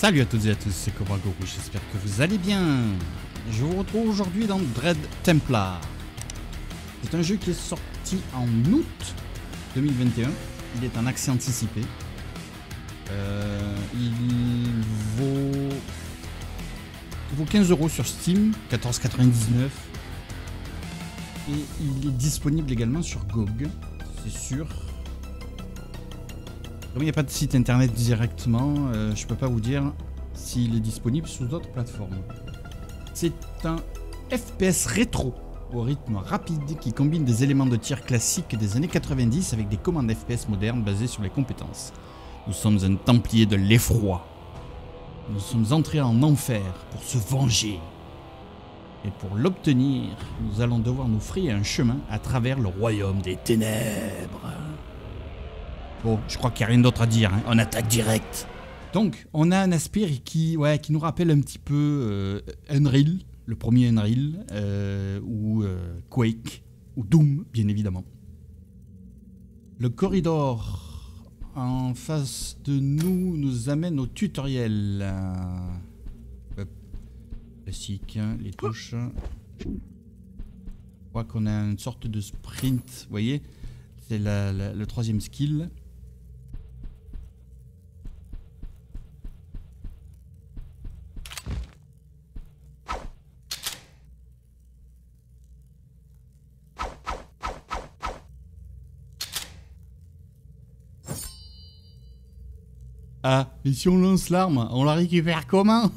Salut à toutes et à tous, c'est Cobra Gorou, j'espère que vous allez bien. Je vous retrouve aujourd'hui dans Dread Templar. C'est un jeu qui est sorti en août 2021. Il est en accès anticipé. Il vaut 15 € sur Steam, 14,99 €. Et il est disponible également sur GOG, c'est sûr. Comme il n'y a pas de site internet directement, je ne peux pas vous dire s'il est disponible sous d'autres plateformes. C'est un FPS rétro au rythme rapide qui combine des éléments de tir classiques des années 90 avec des commandes FPS modernes basées sur les compétences. Nous sommes un templier de l'effroi. Nous sommes entrés en enfer pour se venger. Et pour l'obtenir, nous allons devoir nous frayer un chemin à travers le royaume des ténèbres. Bon, je crois qu'il n'y a rien d'autre à dire, hein. On attaque direct. Donc, on a un aspect qui nous rappelle un petit peu Unreal, le premier Unreal, ou Quake, ou Doom, bien évidemment. Le corridor en face de nous nous amène au tutoriel. Classique, les touches. Je crois qu'on a une sorte de sprint, vous voyez. C'est le troisième skill. Ah, et si on lance l'arme, on la récupère comment?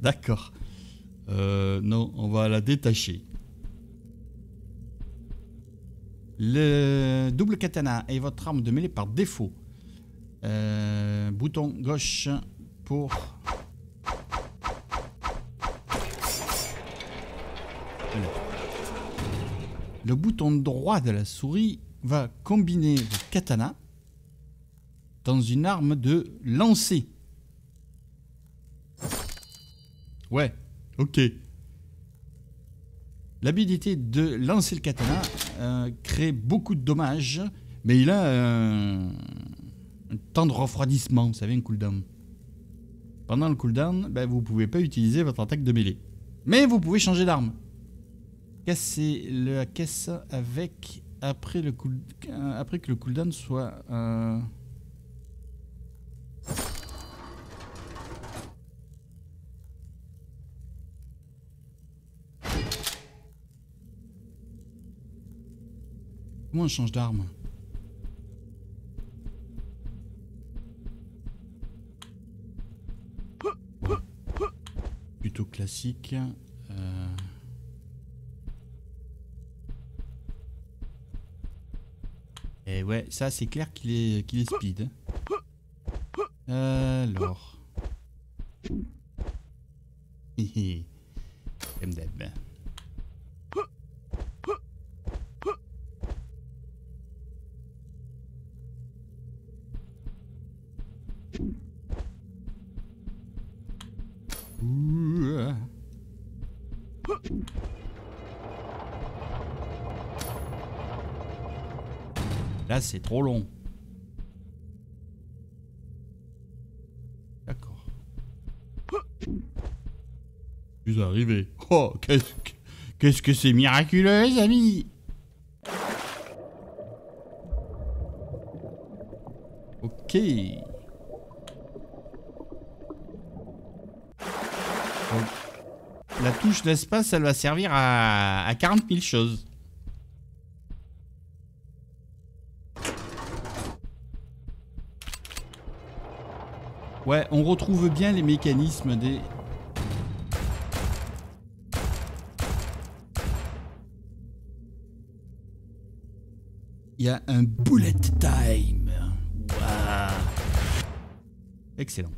D'accord. Non, on va la détacher. Le double katana est votre arme de mêlée par défaut. Bouton gauche pour... Le bouton droit de la souris va combiner votre katana dans une arme de lancer. Ouais, ok. L'habilité de lancer le katana crée beaucoup de dommages, mais il a un temps de refroidissement, vous savez, un cooldown. Pendant le cooldown, ben, vous ne pouvez pas utiliser votre attaque de mêlée. Mais vous pouvez changer d'arme. Casser la caisse avec après que le cooldown soit... Comment on change d'arme? Plutôt classique. Et ouais, ça c'est clair qu'il est speed. Alors. Hihi. MDB. Là, c'est trop long. D'accord. Je suis arrivé. Oh, qu'est-ce que c'est miraculeux, les amis! Ok. La touche d'espace, elle va servir à 40 000 choses. Ouais, on retrouve bien les mécanismes des... Il y a un bullet time. Waouh. Excellent.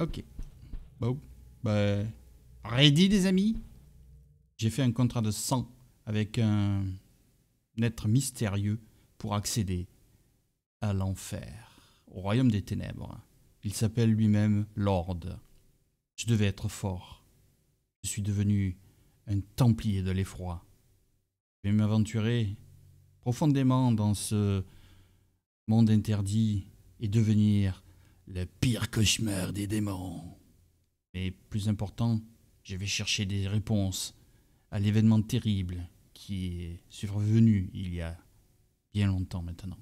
Ok. Bon, bah... Ready les amis, j'ai fait un contrat de 100 avec un être mystérieux pour accéder à l'enfer, au royaume des ténèbres. Il s'appelle lui-même Lord. Je devais être fort, Je suis devenu un templier de l'effroi. Je vais m'aventurer profondément dans ce monde interdit et devenir le pire cauchemar des démons. Mais plus important, je vais chercher des réponses à l'événement terrible qui est survenu il y a bien longtemps maintenant.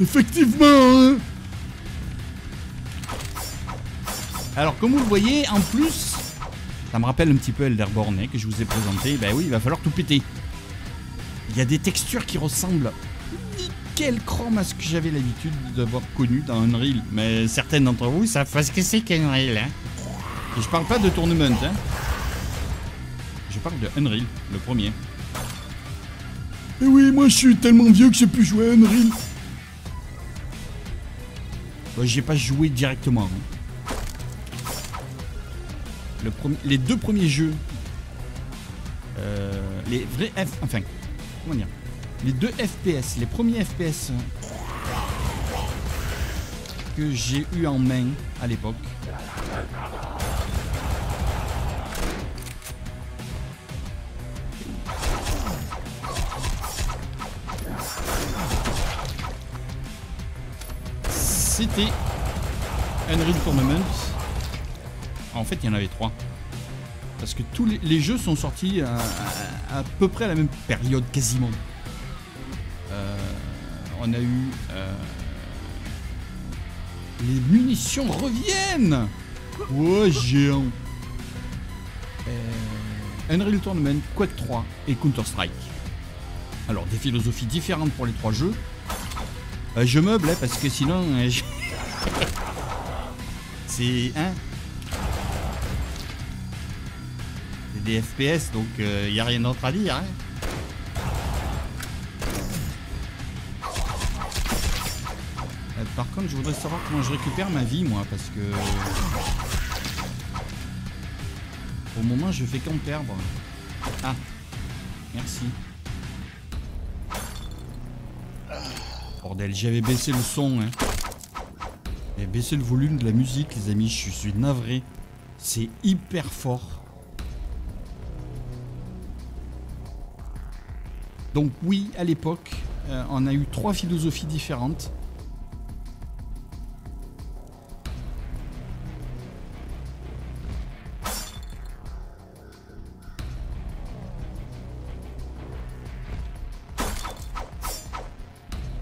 Effectivement hein. Alors comme vous le voyez, en plus, ça me rappelle un petit peu Elderborn que je vous ai présenté. Ben oui, il va falloir tout péter. Il y a des textures qui ressemblent nickel chrome à ce que j'avais l'habitude d'avoir connu dans Unreal. Mais certaines d'entre vous savent pas ce que c'est qu'Unreal. Hein. Et je parle pas de Tournament. Hein. Je parle de Unreal, le premier. Et oui, moi je suis tellement vieux que j'ai plus joué à Unreal. J'ai pas joué directement. Les deux premiers jeux, les vrais enfin, comment dire, les deux FPS, les premiers FPS que j'ai eu en main à l'époque. C'était Unreal Tournament. En fait, il y en avait trois. Parce que tous les jeux sont sortis à peu près à la même période, quasiment. On a eu... les munitions reviennent. Oh, géant. Unreal Tournament, Quake 3 et Counter-Strike. Alors, des philosophies différentes pour les trois jeux. Je meuble, hein, parce que sinon... C'est... Hein, c'est des FPS, donc il n'y a rien d'autre à dire. Hein. Par contre, je voudrais savoir comment je récupère ma vie, moi, parce que... Au moment, je fais qu'en perdre. Ah, merci. Bordel, j'avais baissé le son, hein. J'avais baissé le volume de la musique, les amis, je suis navré. C'est hyper fort. Donc oui, à l'époque, on a eu trois philosophies différentes.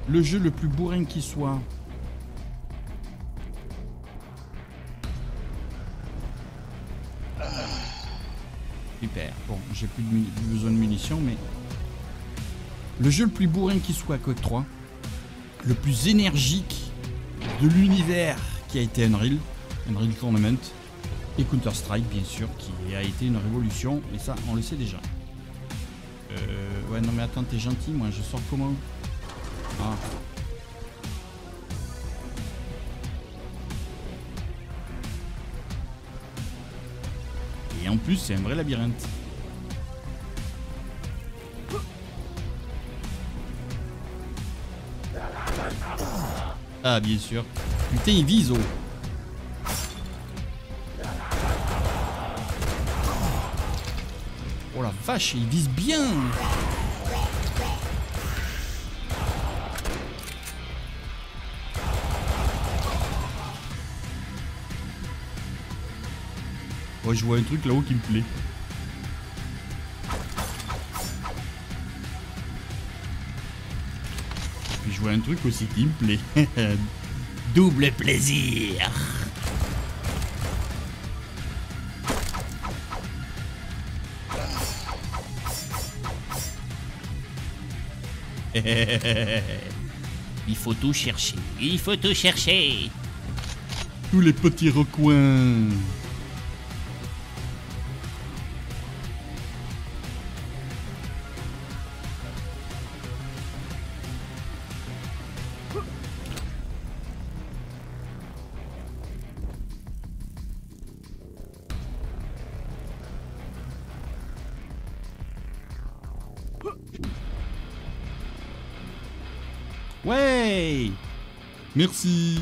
Le jeu le plus bourrin qui soit. Super. Bon, j'ai plus besoin de munitions, mais... Le jeu le plus bourrin qui soit, Quake 3. Le plus énergique de l'univers qui a été Unreal. Unreal Tournament. Et Counter-Strike, bien sûr, qui a été une révolution. Et ça, on le sait déjà. Ouais, non mais attends, t'es gentil, moi, je sors comment ? Ah. Et en plus, c'est un vrai labyrinthe. Ah, bien sûr. Putain, il vise, oh. Oh la vache, il vise bien. Oh, je vois un truc là-haut qui me plaît. Puis je vois un truc aussi qui me plaît. Double plaisir. Il faut tout chercher. Il faut tout chercher. Tous les petits recoins. Ouais! Merci!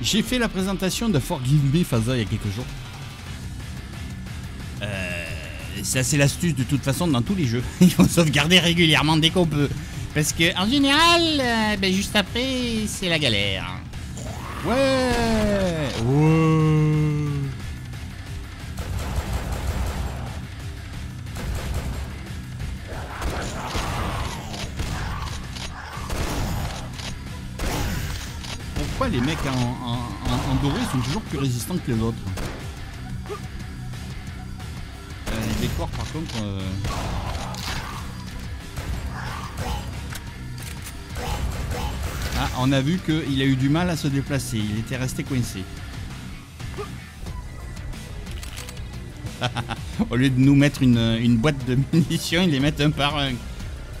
J'ai fait la présentation de Fort Me Faza il y a quelques jours. Ça c'est l'astuce de toute façon dans tous les jeux. Il faut sauvegarder régulièrement dès qu'on peut. Parce que en général, ben, juste après, c'est la galère. Ouais! Ouais! Pourquoi les mecs en doré sont toujours plus résistants que les autres? Les décors par contre... Ah, on a vu qu'il a eu du mal à se déplacer, il était resté coincé. Au lieu de nous mettre une boîte de munitions, ils les mettent un par un.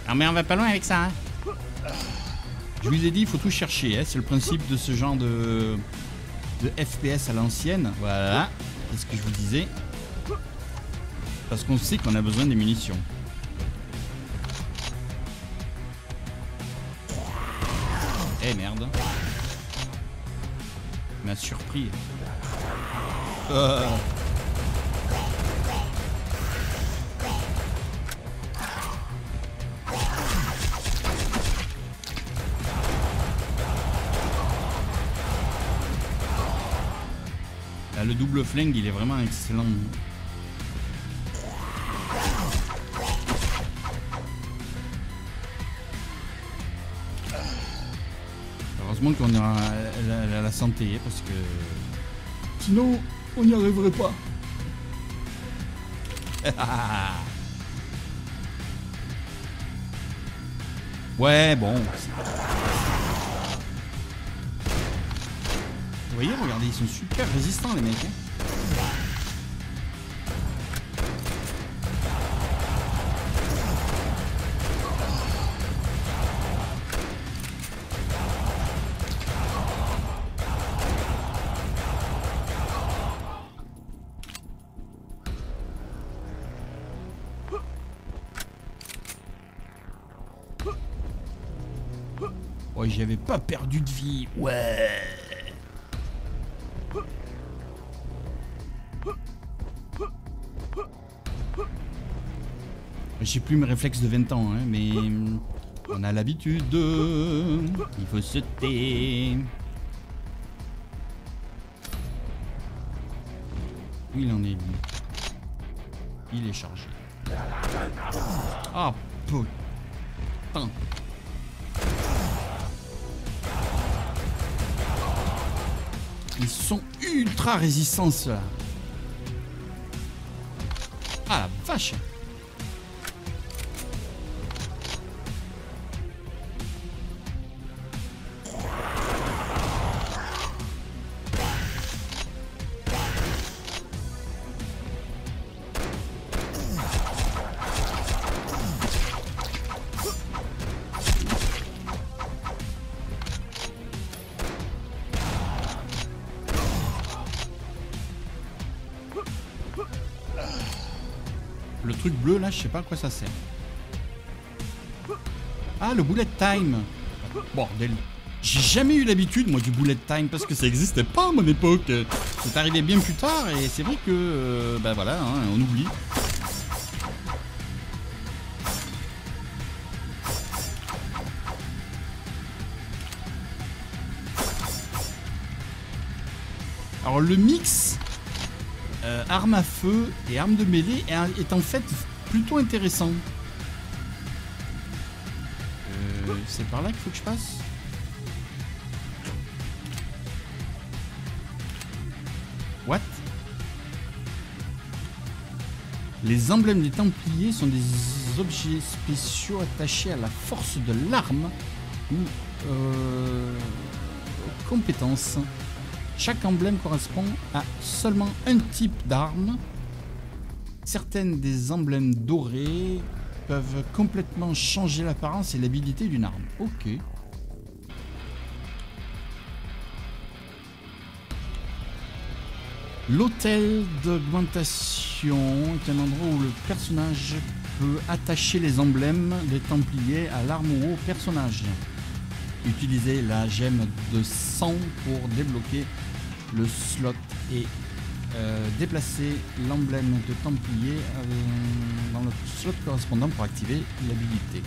Ah mais on va pas loin avec ça hein. Je vous ai dit, il faut tout chercher, hein. C'est le principe de ce genre de FPS à l'ancienne. Voilà, c'est ce que je vous disais. Parce qu'on sait qu'on a besoin des munitions. Eh merde. Il m'a surpris. Là, le double flingue, il est vraiment excellent. Heureusement qu'on a la santé parce que sinon on n'y arriverait pas. Ouais bon. Vous voyez, regardez, ils sont super résistants les mecs. Hein. J'avais pas perdu de vie, ouais. J'ai plus mes réflexes de 20 ans, hein, mais on a l'habitude. Il faut se taire. Où il en est lui? Il est chargé. Ah putain. Ils sont ultra résistants là. Ah la vache. Truc bleu là, je sais pas à quoi ça sert. Ah, le bullet time. Bordel. J'ai jamais eu l'habitude moi du bullet time parce que ça existait pas à mon époque. C'est arrivé bien plus tard et c'est vrai que bah voilà, hein, on oublie. Alors le mix arme à feu et arme de mêlée est en fait plutôt intéressant. C'est par là qu'il faut que je passe. What? Les emblèmes des Templiers sont des objets spéciaux attachés à la force de l'arme ou aux compétences. Chaque emblème correspond à seulement un type d'arme. Certaines des emblèmes dorés peuvent complètement changer l'apparence et l'habilité d'une arme. Ok. L'hôtel d'augmentation est un endroit où le personnage peut attacher les emblèmes des Templiers à l'arme ou au personnage. Utilisez la gemme de sang pour débloquer le slot et déplacer l'emblème de Templier dans le slot correspondant pour activer l'habilité.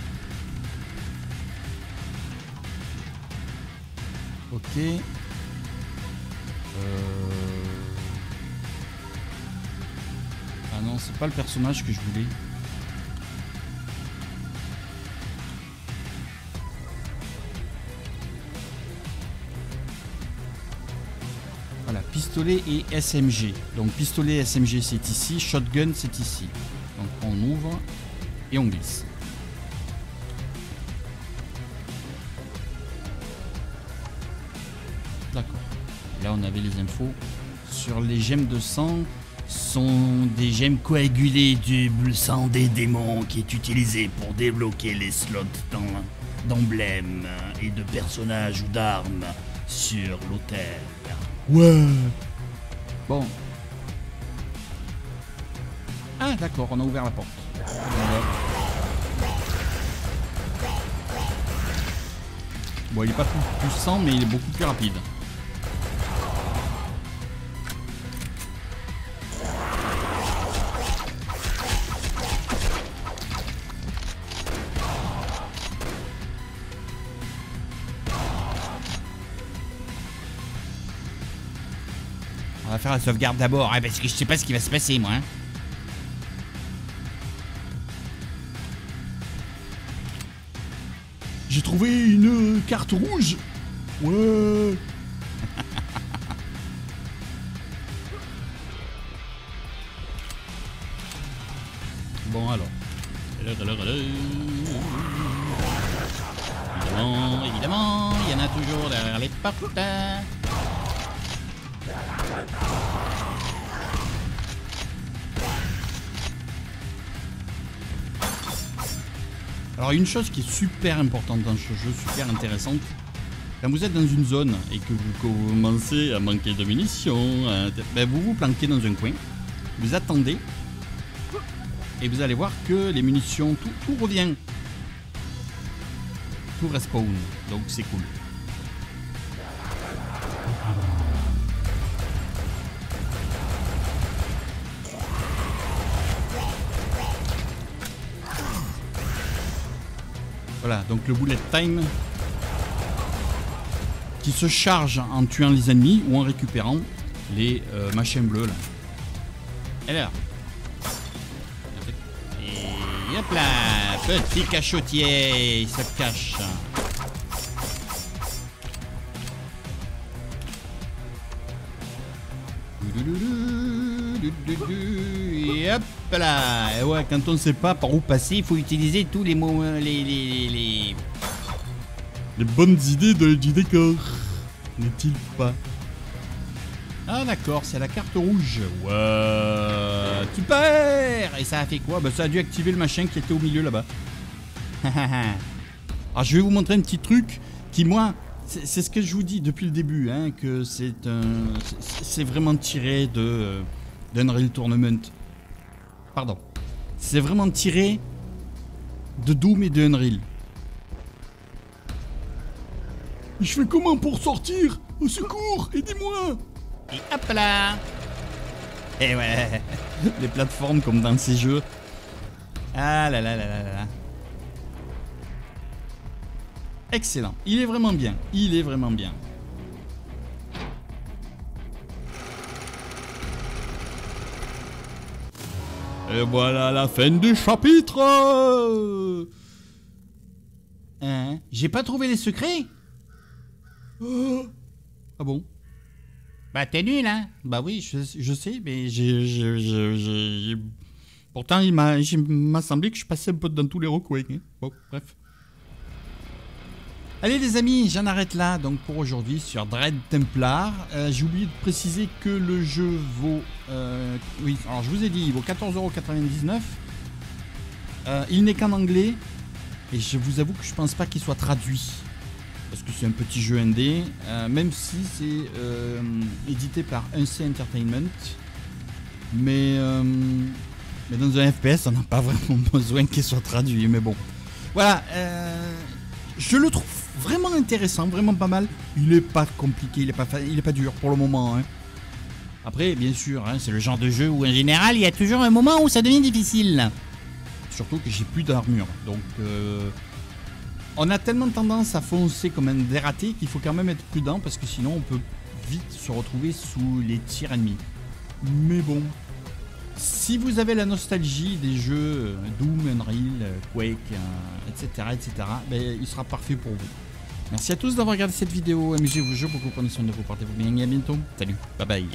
Ok. Ah non, c'est pas le personnage que je voulais. Voilà, pistolet et SMG. Donc pistolet et SMG c'est ici, shotgun c'est ici. Donc on ouvre et on glisse. D'accord. Là on avait les infos sur les gemmes de sang. Sont des gemmes coagulées du sang des démons qui est utilisé pour débloquer les slots d'emblèmes et de personnages ou d'armes sur l'autel. Ouais. Bon. Ah d'accord, on a ouvert la porte. Bon, il est pas plus puissant mais il est beaucoup plus rapide. On va faire la sauvegarde d'abord, hein, parce que je sais pas ce qui va se passer moi. Hein. J'ai trouvé une carte rouge. Ouais. Bon alors. Alors. Évidemment, évidemment, il y en a toujours derrière les portes. Alors une chose qui est super importante dans ce jeu, super intéressante, quand vous êtes dans une zone et que vous commencez à manquer de munitions, ben vous vous planquez dans un coin, vous attendez et vous allez voir que les munitions, tout revient, tout respawn, donc c'est cool. Voilà, donc le bullet time qui se charge en tuant les ennemis ou en récupérant les machins bleus là. Alors, et hop là, petit cachotier, il se cache. Et hop là, et ouais, quand on ne sait pas par où passer, il faut utiliser tous les mots, les bonnes idées du décor, n'est-il pas? Ah d'accord, c'est la carte rouge. Wow, super. Et ça a fait quoi? Bah ça a dû activer le machin qui était au milieu là-bas. Alors je vais vous montrer un petit truc qui moi, c'est ce que je vous dis depuis le début, hein, que c'est vraiment tiré de d'Unreal Tournament. Pardon. C'est vraiment tiré de Doom et de Unreal. Je fais comment pour sortir? Au secours, aidez-moi! Et hop là! Et ouais! Les plateformes comme dans ces jeux. Ah là là là là là. Excellent. Il est vraiment bien. Il est vraiment bien. Et voilà la fin du chapitre. Hein? J'ai pas trouvé les secrets. Oh. Ah bon? Bah t'es nul hein? Bah oui je sais mais j'ai... Pourtant il m'a semblé que je passais un peu dans tous les recoins. Hein? Bon bref. Allez les amis, j'en arrête là donc pour aujourd'hui sur Dread Templar. J'ai oublié de préciser que le jeu vaut... oui, alors je vous ai dit, il vaut 14,99 €. Il n'est qu'en anglais. Et je vous avoue que je pense pas qu'il soit traduit. Parce que c'est un petit jeu indé. Même si c'est édité par 1C Entertainment. Mais Mais dans un FPS, on n'a pas vraiment besoin qu'il soit traduit. Mais bon, voilà. Je le trouve vraiment intéressant, vraiment pas mal. Il est pas compliqué, il est pas dur pour le moment. Hein. Après, bien sûr, hein, c'est le genre de jeu où en général, il y a toujours un moment où ça devient difficile. Surtout que j'ai plus d'armure. Donc, on a tellement tendance à foncer comme un dératé qu'il faut quand même être prudent parce que sinon, on peut vite se retrouver sous les tirs ennemis. Mais bon, si vous avez la nostalgie des jeux Doom, Unreal, Quake, etc., etc., ben, il sera parfait pour vous. Merci à tous d'avoir regardé cette vidéo. Amusez-vous, jouez beaucoup, prenez soin de vous, portez-vous bien et à bientôt. Salut, bye bye.